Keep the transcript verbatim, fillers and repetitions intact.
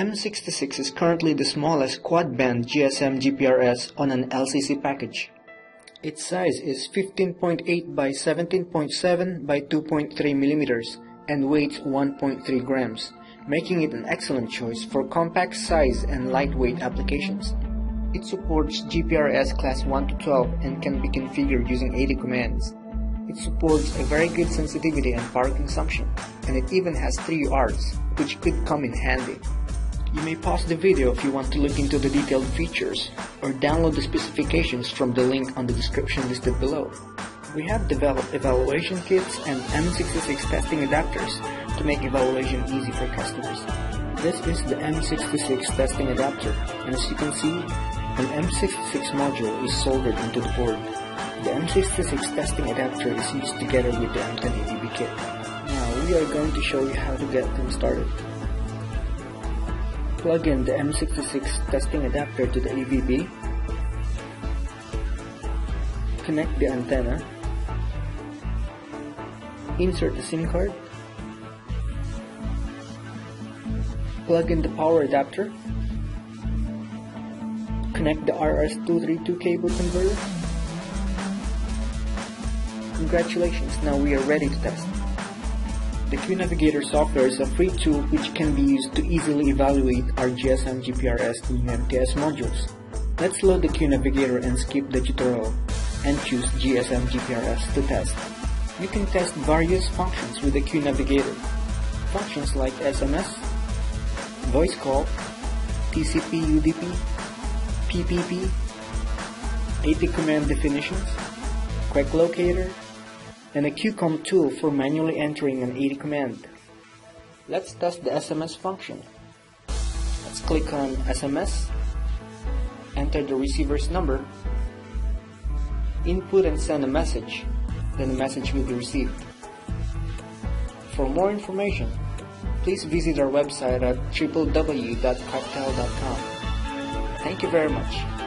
M sixty-six is currently the smallest quad-band G S M G P R S on an L C C package. Its size is fifteen point eight by seventeen point seven by two point three millimeters and weighs one point three grams, making it an excellent choice for compact size and lightweight applications. It supports G P R S class one to twelve and can be configured using A T commands. It supports a very good sensitivity and power consumption, and it even has three U A R Ts, which could come in handy. You may pause the video if you want to look into the detailed features, or download the specifications from the link on the description listed below. We have developed evaluation kits and M sixty-six testing adapters to make evaluation easy for customers. This is the M sixty-six testing adapter, and as you can see, an M sixty-six module is soldered into the board. The M sixty-six testing adapter is used together with the M ten A D B kit. Now we are going to show you how to get them started. Plug in the M sixty-six testing adapter to the A V B. Connect the antenna. Insert the SIM card. Plug in the power adapter. Connect the R S two thirty-two cable converter. Congratulations, now we are ready to test. The QNavigator software is a free tool which can be used to easily evaluate our G S M, G P R S, and U M T S modules. Let's load the QNavigator and skip the tutorial and choose G S M, G P R S to test. You can test various functions with the QNavigator. Functions like S M S, voice call, T C P, U D P, P P P, A T command definitions, Quick Locator, and a Q COM tool for manually entering an A T command. Let's test the S M S function. Let's click on S M S, enter the receiver's number, input and send a message, then the message will be received. For more information, please visit our website at w w w dot quadtel dot com. Thank you very much.